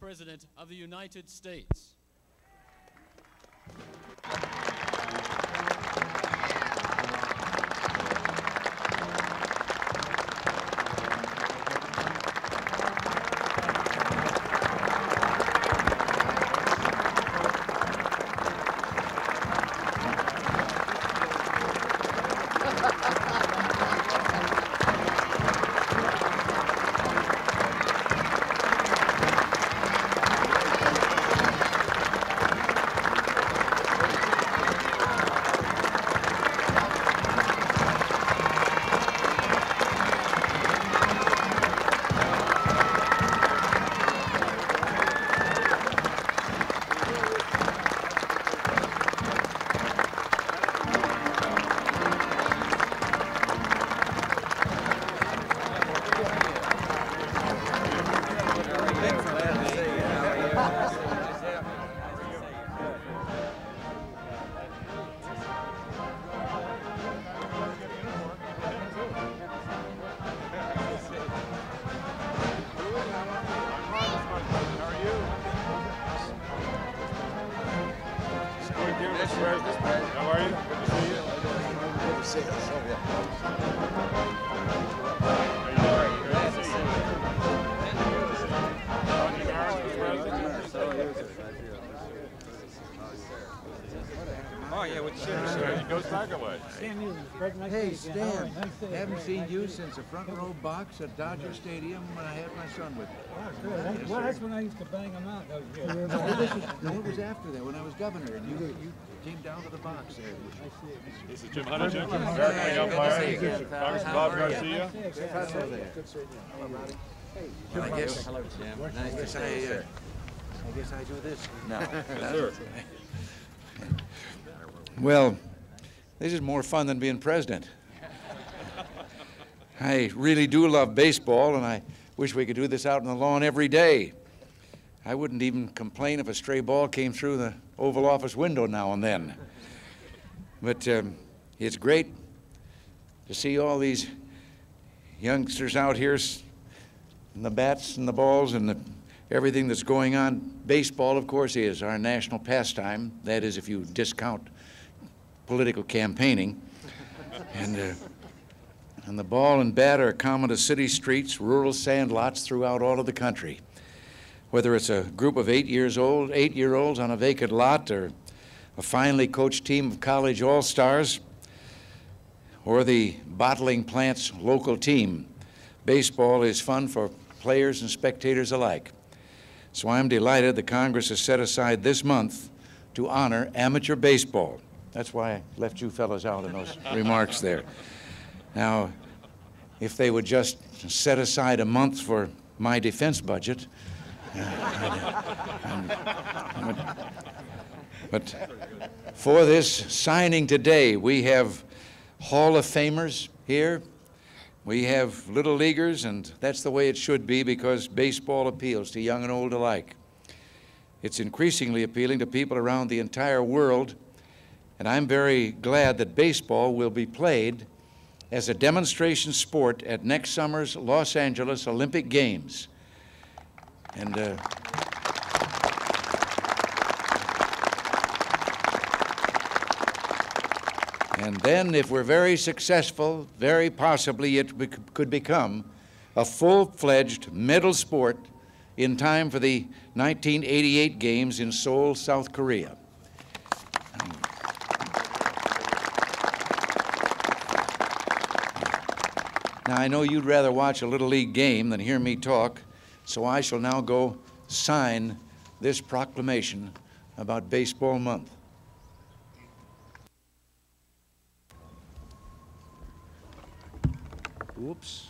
President of the United States. Hey, Stan, I haven't seen you since the front row box at Dodger Stadium when I had my son with me. Oh, good. Yes, well, that's when I used to bang him out. No, it was after that, when I was governor, and you came down to the box there. This is Jim Hunter Jenkins, American League umpire, Congressman Bob Garcia. Well, I guess I do this. No. Yes, sir. Well, this is more fun than being president. I really do love baseball, and I wish we could do this out on the lawn every day. I wouldn't even complain if a stray ball came through the Oval Office window now and then. But it's great to see all these youngsters out here, and the bats and the balls and everything that's going on. Baseball, of course, is our national pastime. That is, if you discount political campaigning, and the ball and bat are common to city streets, rural sand lots throughout all of the country. Whether it's a group of eight-year-olds on a vacant lot, or a finely coached team of college all-stars, or the bottling plant's local team, baseball is fun for players and spectators alike. So I'm delighted the Congress has set aside this month to honor amateur baseball. That's why I left you fellas out in those remarks there. Now, if they would just set aside a month for my defense budget, but for this signing today, we have Hall of Famers here, we have Little Leaguers, and that's the way it should be, because baseball appeals to young and old alike. It's increasingly appealing to people around the entire world, and I'm very glad that baseball will be played as a demonstration sport at next summer's Los Angeles Olympic Games. And and then, if we're very successful, very possibly it could become a full-fledged medal sport in time for the 1988 Games in Seoul, South Korea. Now, I know you'd rather watch a Little League game than hear me talk, so I shall now go sign this proclamation about Baseball Month. Oops.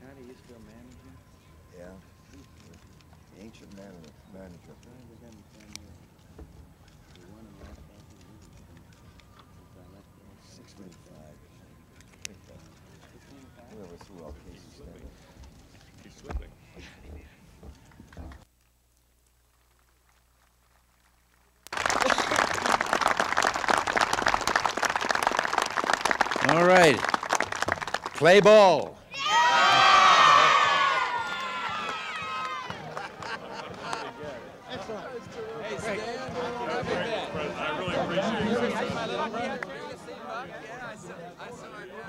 Connie, you still managing? Yeah. The ancient manager. All right, play ball. Yeah!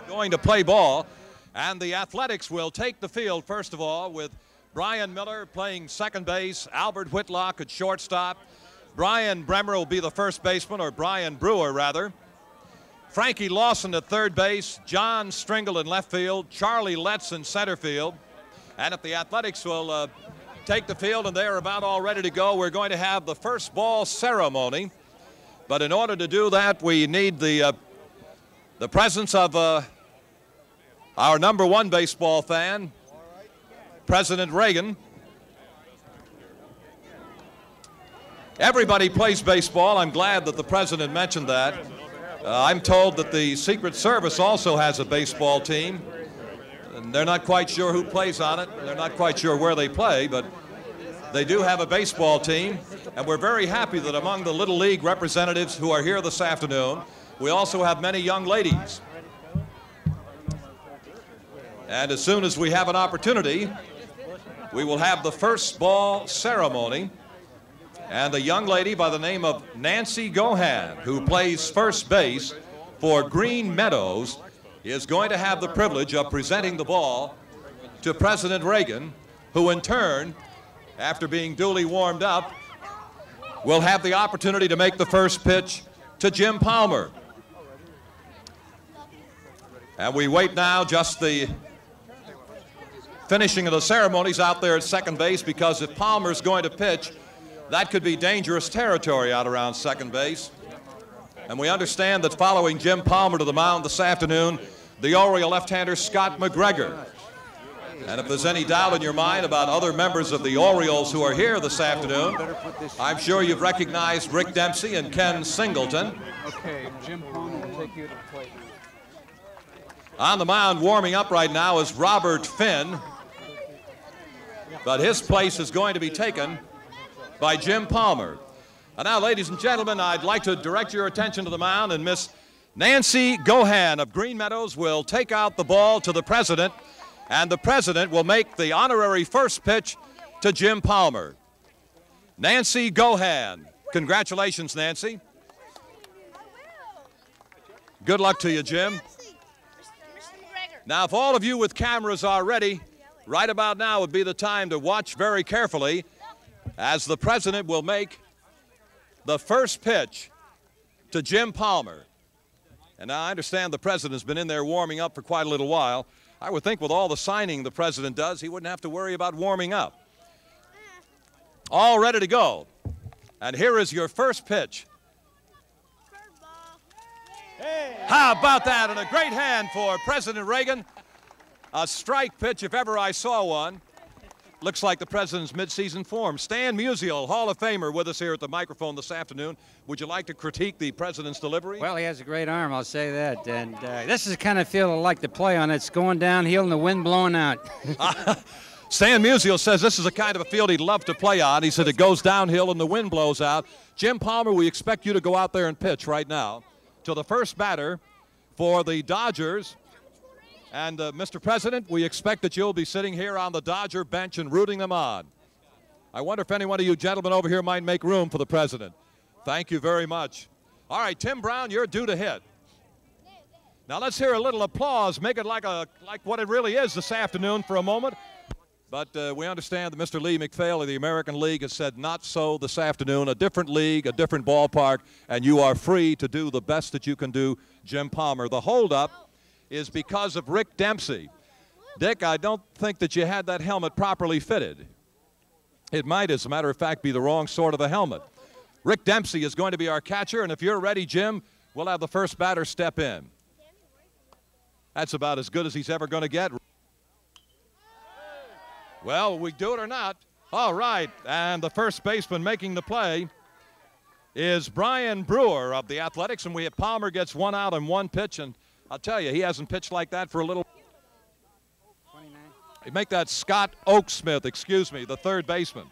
Going to play ball, and the Athletics will take the field, first of all, with Brian Miller playing second base, Albert Whitlock at shortstop, Brian Bremer will be the first baseman, or Brian Brewer, rather. Frankie Lawson at third base, John Stringle in left field, Charlie Letts in center field. And if the Athletics will take the field, and they're about all ready to go, we're going to have the first ball ceremony. But in order to do that, we need the presence of our number one baseball fan, President Reagan. Everybody plays baseball. I'm glad that the president mentioned that. I'm told that the Secret Service also has a baseball team. And they're not quite sure who plays on it. They're not quite sure where they play, but they do have a baseball team. And we're very happy that among the Little League representatives who are here this afternoon, we also have many young ladies. And as soon as we have an opportunity, we will have the first ball ceremony. And a young lady by the name of Nancy Gohan, who plays first base for Green Meadows, is going to have the privilege of presenting the ball to President Reagan, who in turn, after being duly warmed up, will have the opportunity to make the first pitch to Jim Palmer. And we wait now just the finishing of the ceremonies out there at second base, because if Palmer's going to pitch, that could be dangerous territory out around second base. And we understand that following Jim Palmer to the mound this afternoon, the Oriole left-hander Scott McGregor. And if there's any doubt in your mind about other members of the Orioles who are here this afternoon, I'm sure you've recognized Rick Dempsey and Ken Singleton. Okay, Jim Palmer will take you to the plate. On the mound, warming up right now, is Robert Finn. But his place is going to be taken by Jim Palmer. And now, ladies and gentlemen, I'd like to direct your attention to the mound, and Miss Nancy Gohan of Green Meadows will take out the ball to the president, and the president will make the honorary first pitch to Jim Palmer. Nancy Gohan. Congratulations, Nancy. Good luck to you, Jim. Now, if all of you with cameras are ready, right about now would be the time to watch very carefully as the president will make the first pitch to Jim Palmer. And I understand the president's been in there warming up for quite a little while. I would think with all the signing the president does, he wouldn't have to worry about warming up. All ready to go. And here is your first pitch. How about that? And a great hand for President Reagan. A strike pitch if ever I saw one. Looks like the president's midseason form. Stan Musial, Hall of Famer, with us here at the microphone this afternoon. Would you like to critique the president's delivery? Well, he has a great arm, I'll say that. And this is the kind of field I like to play on. It's going downhill and the wind blowing out. Stan Musial says this is the kind of a field he'd love to play on. He said it goes downhill and the wind blows out. Jim Palmer, we expect you to go out there and pitch right now to the first batter for the Dodgers. And Mr. President, we expect that you'll be sitting here on the Dodger bench and rooting them on. I wonder if any one of you gentlemen over here might make room for the president. Thank you very much. All right, Tim Brown, you're due to hit. Now let's hear a little applause. Make it like what it really is this afternoon for a moment. But we understand that Mr. Lee McPhail of the American League has said not so this afternoon. A different league, a different ballpark, and you are free to do the best that you can do, Jim Palmer. The holdup is because of Rick Dempsey. Dick, I don't think that you had that helmet properly fitted. It might, as a matter of fact, be the wrong sort of a helmet. Rick Dempsey is going to be our catcher, and if you're ready, Jim, we'll have the first batter step in. That's about as good as he's ever going to get. Well, we do it or not. All right, and the first baseman making the play is Brian Brewer of the Athletics, and we have Palmer gets one out and one pitch, and I'll tell you, he hasn't pitched like that for a little. 29. They make that Scott Oaksmith, excuse me, the third baseman.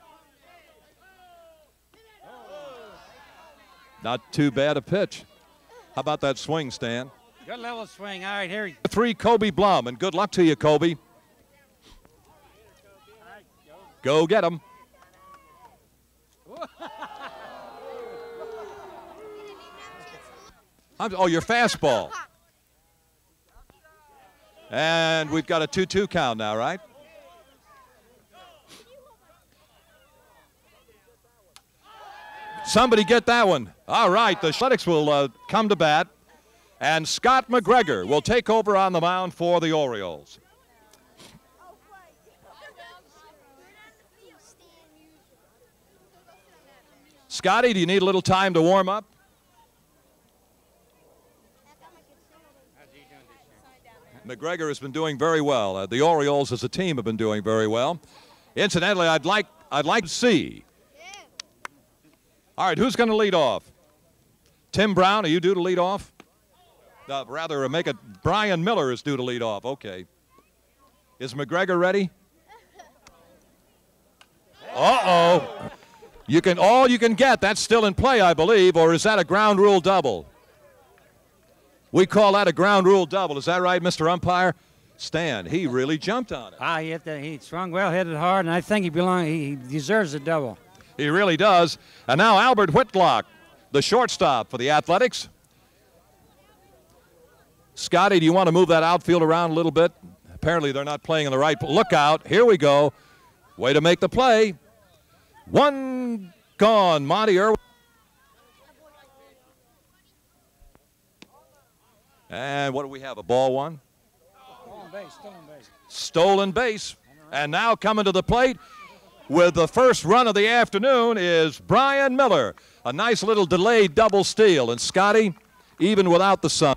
Not too bad a pitch. How about that swing, Stan? Good level swing. All right, here he goes. Three, Kobe Blum, and good luck to you, Kobe. Go get him. Oh, your fastball. And we've got a 2-2 count now, right? Somebody get that one. All right, the Athletics will come to bat. And Scott McGregor will take over on the mound for the Orioles. Scotty, do you need a little time to warm up? McGregor has been doing very well. The Orioles as a team have been doing very well. Incidentally, I'd like to see. All right, who's going to lead off? Tim Brown, are you due to lead off? Rather, make it Brian Miller is due to lead off. Okay. Is McGregor ready? Uh-oh. You can all you can get. That's still in play, I believe, or is that a ground rule double? We call that a ground rule double. Is that right, Mr. Umpire? Stan, he really jumped on it. He swung well, hit it hard, and I think he deserves a double. He really does. And now Albert Whitlock, the shortstop for the Athletics. Scotty, do you want to move that outfield around a little bit? Apparently they're not playing in the right. Look out. Here we go. Way to make the play. One gone. Monty Irwin. And what do we have, a ball one? Stolen base. Stolen base. And now coming to the plate with the first run of the afternoon is Brian Miller. A nice little delayed double steal. And Scotty, even without the sun.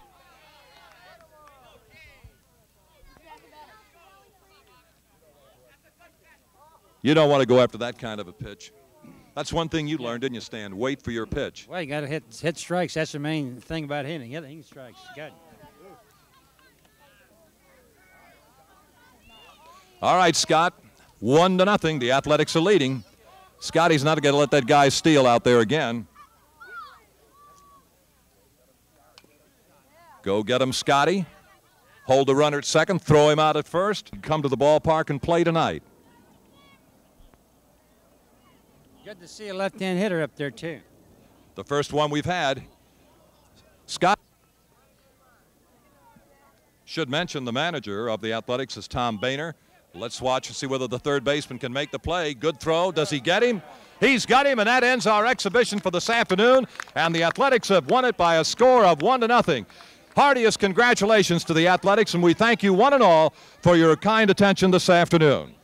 You don't want to go after that kind of a pitch. That's one thing you learned, didn't you, Stan? Wait for your pitch. Well, you got to hit strikes. That's the main thing about hitting. Hitting strikes. Good. All right, Scott. 1-0. The Athletics are leading. Scotty's not going to let that guy steal out there again. Go get him, Scotty. Hold the runner at second. Throw him out at first. Come to the ballpark and play tonight. Good to see a left-hand hitter up there, too. The first one we've had. Scott. Should mention the manager of the Athletics is Tom Boehner. Let's watch and see whether the third baseman can make the play. Good throw. Does he get him? He's got him, and that ends our exhibition for this afternoon. And the Athletics have won it by a score of 1-0. Heartiest congratulations to the Athletics, and we thank you one and all for your kind attention this afternoon.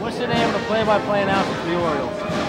What's the name of the play-by-play announcer for the Orioles?